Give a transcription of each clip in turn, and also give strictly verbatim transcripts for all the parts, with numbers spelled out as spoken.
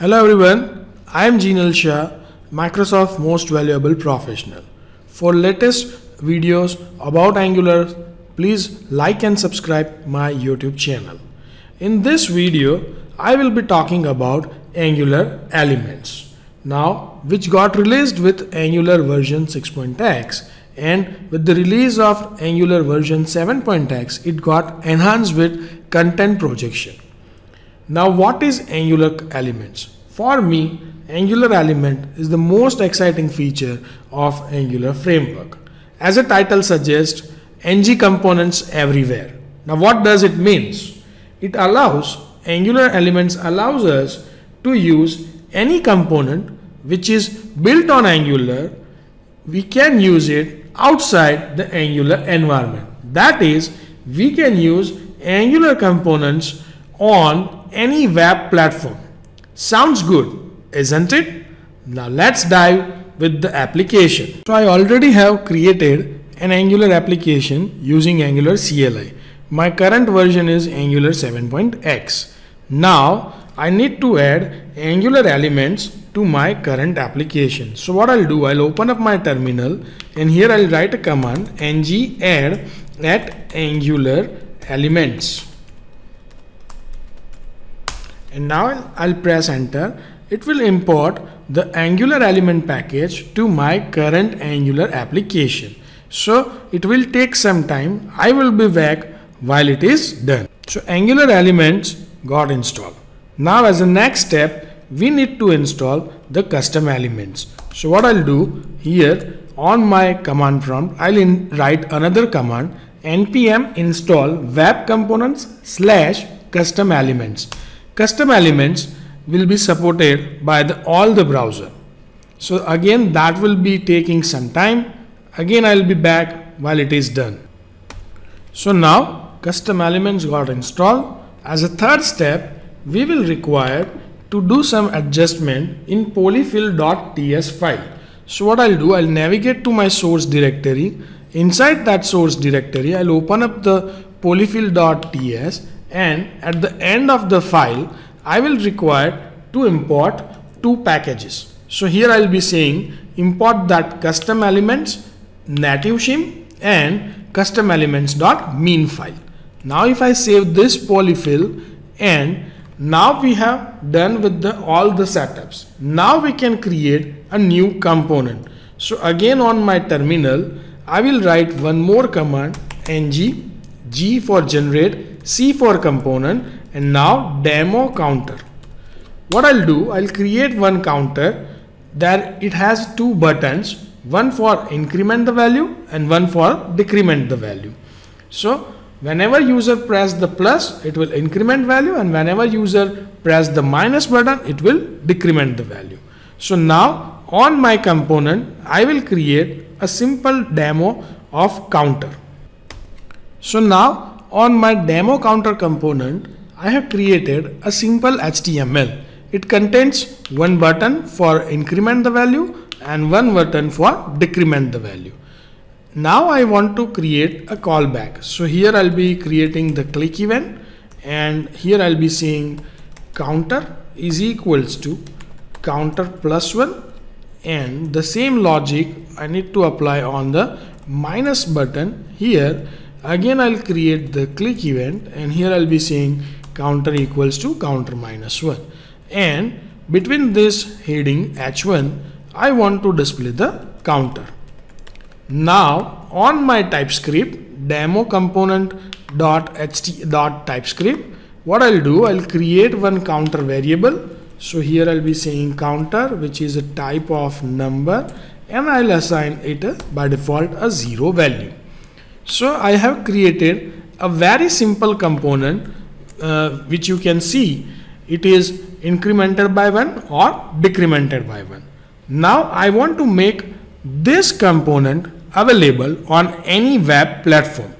Hello everyone, I am Jinal Shah, Microsoft's most valuable professional. For latest videos about Angular, please like and subscribe my YouTube channel. In this video, I will be talking about Angular Elements, now which got released with Angular version six point x, and with the release of Angular version seven point x, it got enhanced with content projection. Now what is Angular Elements? For me, Angular Element is the most exciting feature of Angular framework. As the title suggests, ng components everywhere. Now what does it means? It allows, Angular Elements allows us to use any component which is built on Angular. We can use it outside the Angular environment. That is, we can use Angular components on any web platform. Sounds good, isn't it? Now let's dive with the application. So I already have created an Angular application using Angular C L I. My current version is Angular seven point x. Now I need to add Angular elements to my current application. So what I'll do, I'll open up my terminal and here I'll write a command ng add at Angular elements. And now I'll press enter. It will import the Angular element package to my current Angular application. So it will take some time. I will be back while it is done. So Angular elements got installed. Now as a next step, we need to install the custom elements. So what I'll do here on my command prompt, I'll in write another command npm install web components slash custom elements. Custom elements will be supported by the, all the browser. So again, that will be taking some time. Again, I'll be back while it is done. So now custom elements got installed. As a third step, we will require to do some adjustment in polyfill dot t s file. So what I'll do, I'll navigate to my source directory. Inside that source directory, I'll open up the polyfill dot t s, and at the end of the file I will require to import two packages. So here I will be saying import that custom elements native shim and custom elements.min file. Now if I save this polyfill, and now we have done with the all the setups. Now we can create a new component. So again on my terminal I will write one more command ng, G for generate, C for component, and now demo counter. What I'll do, I'll create one counter that it has two buttons, one for increment the value and one for decrement the value. So whenever user press the plus, it will increment value, and whenever user press the minus button, it will decrement the value. So now on my component I will create a simple demo of counter. So now on my demo counter component, I have created a simple H T M L. It contains one button for increment the value and one button for decrement the value. Now I want to create a callback. So here I'll be creating the click event, and here I'll be saying counter is equals to counter plus one, and the same logic I need to apply on the minus button here. Again I'll create the click event, and here I'll be saying counter equals to counter minus one, and between this heading h one I want to display the counter. Now on my TypeScript demo component dot ht dot TypeScript, what I'll do, I'll create one counter variable. So here I'll be saying counter, which is a type of number, and I'll assign it a, by default a zero value. So I have created a very simple component uh, which you can see it is incremented by one or decremented by one. Now I want to make this component available on any web platform.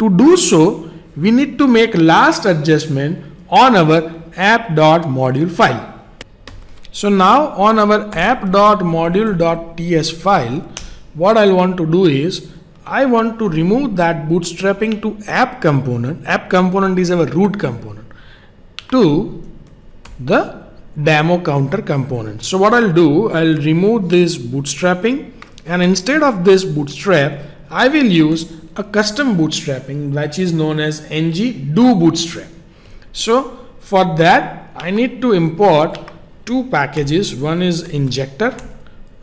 To do so, we need to make last adjustment on our app.module file. So now on our app.module.ts file, what I want to do is I want to remove that bootstrapping to app component. App component is our root component to the demo counter component. So what I'll do, I'll remove this bootstrapping, and instead of this bootstrap, I will use a custom bootstrapping which is known as ngDoBootstrap. So for that, I need to import two packages. One is injector,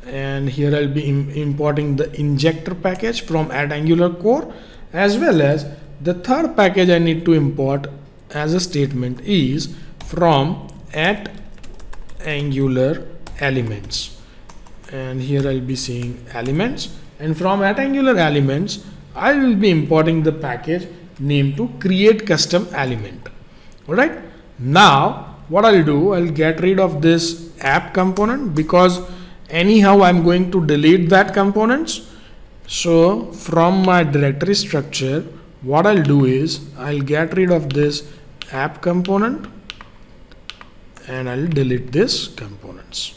and here I'll be im importing the injector package from at Angular core, as well as the third package I need to import as a statement is from at Angular Elements, and here I'll be seeing elements, and from at Angular Elements I will be importing the package named to createCustomElement. Alright, now what I'll do, I'll get rid of this app component because anyhow I'm going to delete that components. So from my directory structure, what I'll do is I'll get rid of this app component and I'll delete this components.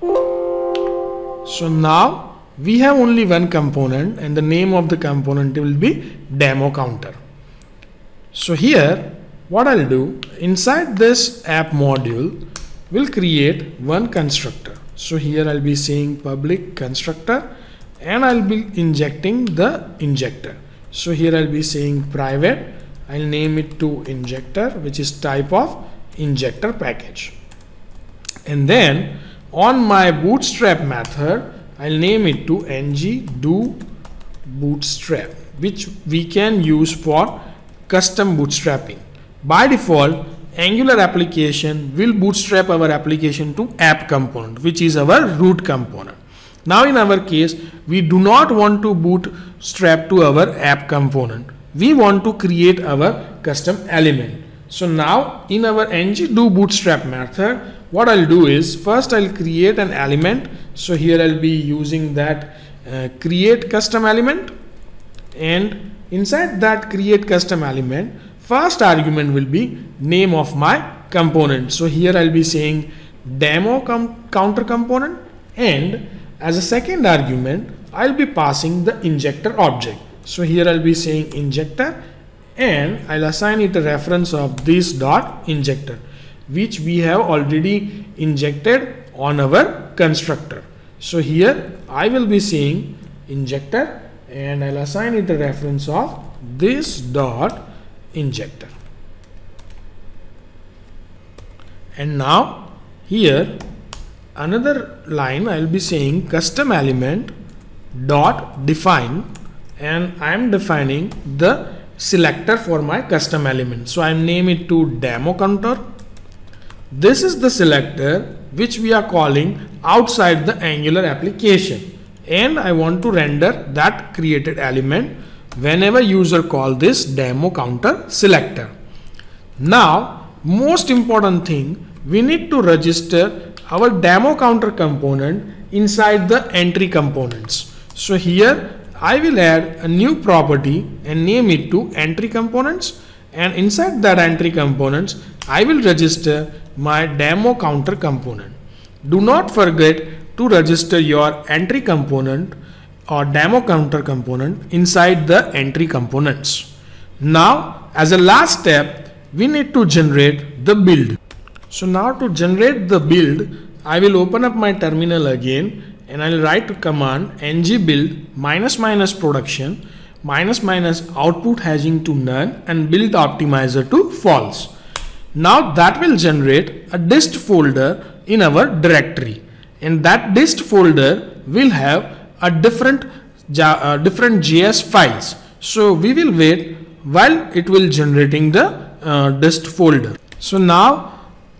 So now we have only one component, and the name of the component will be demo counter. So here what I'll do, inside this app module we'll create one constructor. So here I'll be saying public constructor, and I'll be injecting the injector. So here I'll be saying private, I'll name it to injector, which is type of injector package, and then on my bootstrap method I'll name it to ngDoBootstrap, which we can use for custom bootstrapping. By default, Angular application will bootstrap our application to app component, which is our root component. Now in our case, we do not want to bootstrap to our app component, we want to create our custom element. So now in our ngDoBootstrap method, what I'll do is first I'll create an element. So here I'll be using that uh, create custom element, and inside that create custom element, first argument will be name of my component. So here I'll be saying demo com counter component, and as a second argument I'll be passing the injector object. So here I'll be saying injector, and I'll assign it a reference of this dot injector, which we have already injected on our constructor. So here I will be saying injector, and I'll assign it a reference of this dot injector. And now here another line I'll be saying custom element dot define, and I'm defining the selector for my custom element. So I name it to demo counter. This is the selector which we are calling outside the Angular application, and I want to render that created element whenever user call this demo counter selector. Now most important thing, we need to register our demo counter component inside the entry components. So here I will add a new property and name it to entry components, and inside that entry components I will register my demo counter component. Do not forget to register your entry component or demo counter component inside the entry components. Now as a last step, we need to generate the build. So now to generate the build, I will open up my terminal again, and I'll write a command ngbuild minus minus production minus minus output hashing to none and build optimizer to false. Now that will generate a dist folder in our directory, and that dist folder will have a different uh, different J S files. So we will wait while it will generating the uh, dist folder. So now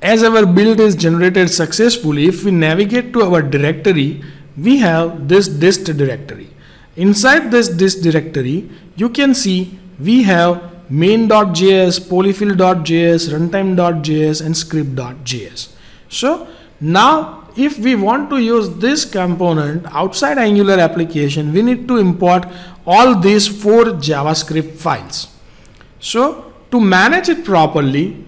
as our build is generated successfully, if we navigate to our directory, we have this dist directory. Inside this dist directory, you can see we have main.js, polyfill.js, runtime.js, and script.js. So now if we want to use this component outside Angular application, we need to import all these four JavaScript files. So to manage it properly,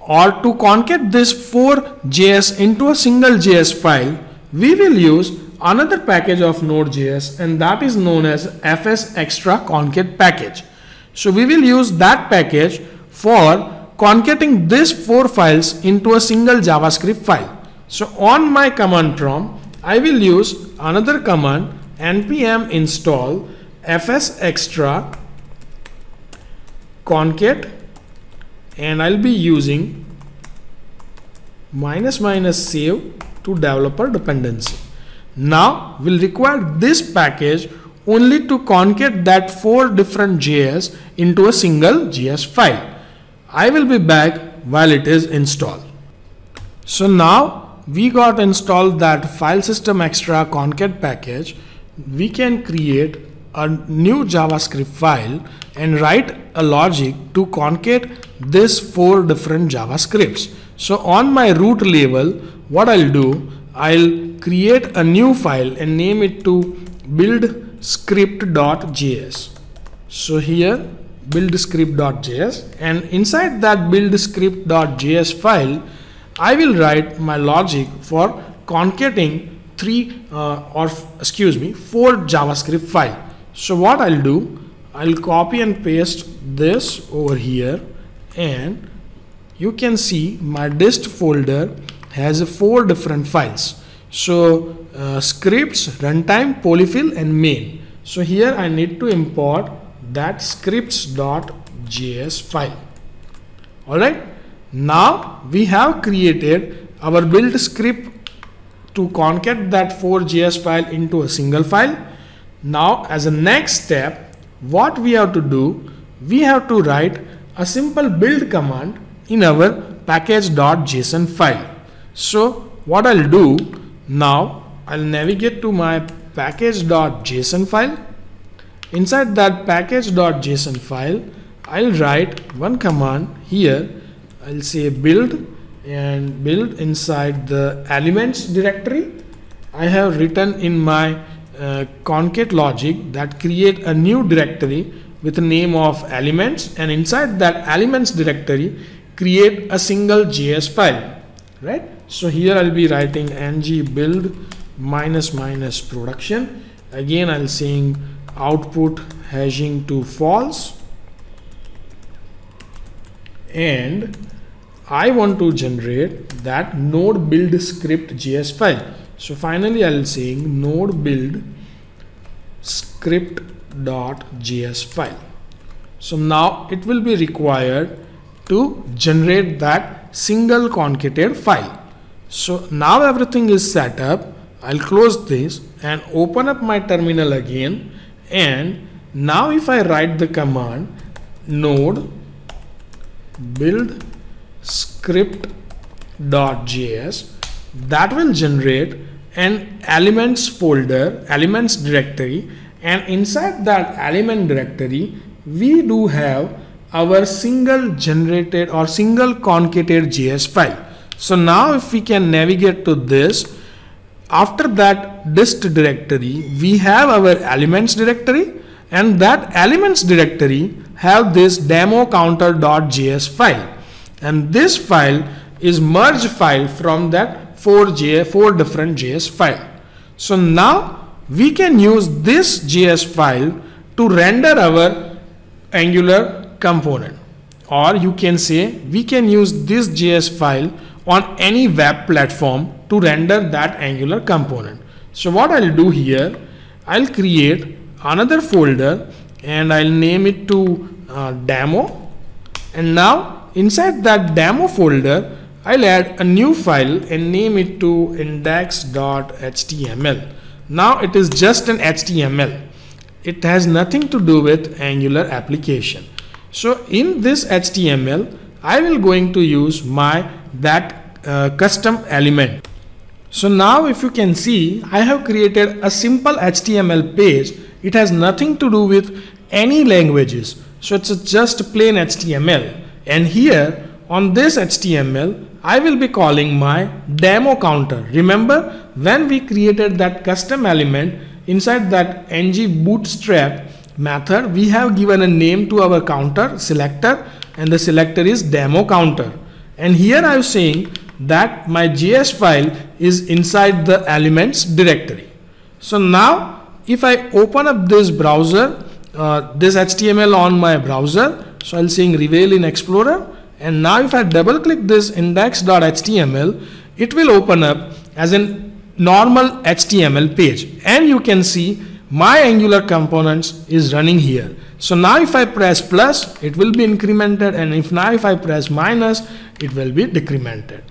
or to concat this four J S into a single J S file, we will use another package of Node.js, and that is known as fs-extra-concat package. So we will use that package for concating these four files into a single JavaScript file. So on my command prompt, I will use another command npm install fs-extra-concat, and I'll be using minus minus save to developer dependency. Now we'll require this package only to concat that four different J S into a single J S file. I will be back while it is installed. So now we got installed that file system extra concat package. We can create a new JavaScript file and write a logic to concat these four different JavaScripts. So on my root level, what I'll do, I'll create a new file and name it to build script dot J S. So here build script dot J S, and inside that build script dot J S file, I will write my logic for concating three uh, or excuse me four JavaScript file. So what I'll do, I'll copy and paste this over here, and you can see my dist folder has four different files. So uh, scripts, runtime, polyfill, and main. So here I need to import that scripts dot J S file. Alright, now we have created our build script to concat that four J S file into a single file. Now as a next step, what we have to do, we have to write a simple build command in our package dot J S O N file. So what I'll do, now I'll navigate to my package dot J S O N file. Inside that package dot J S O N file, I'll write one command here. I'll say build, and build inside the elements directory, I have written in my uh, concat logic that create a new directory with the name of elements, and inside that elements directory create a single J S file. Right? So here I'll be writing ng build minus minus production. Again I'll saying output hashing to false, and I want to generate that node build script J S file. So finally I'll saying node build script dot J S file. So now it will be required to generate that single concated file. So now everything is set up. I'll close this and open up my terminal again, and now if I write the command node build script dot J S, that will generate an elements folder, elements directory, and inside that element directory we do have our single generated or single concated J S file. So now if we can navigate to this, after that dist directory we have our elements directory, and that elements directory have this demo counter dot J S file, and this file is merge file from that four J four different J S file. So now we can use this J S file to render our Angular component, or you can say we can use this J S file on any web platform to render that Angular component. So what I'll do here, I'll create another folder and I'll name it to uh, demo, and now inside that demo folder I'll add a new file and name it to index dot H T M L. Now it is just an H T M L, it has nothing to do with Angular application. So in this H T M L, I will going to use my that uh, custom element. So now if you can see, I have created a simple H T M L page. It has nothing to do with any languages. So it's a just plain H T M L. And here on this H T M L, I will be calling my demo counter. Remember when we created that custom element, inside that ngDoBootstrap method we have given a name to our counter selector, and the selector is demo counter, and here I am saying that my J S file is inside the elements directory. So now if I open up this browser, uh, this H T M L on my browser, so I'll saying reveal in Explorer, And now if I double click this index dot H T M L, it will open up as an normal H T M L page, and you can see my Angular components is running here. So now if I press plus, it will be incremented, and if now if I press minus, it will be decremented.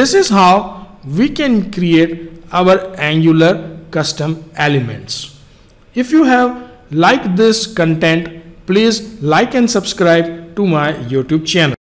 This is how we can create our Angular custom elements. If you have liked this content, please like and subscribe to my YouTube channel.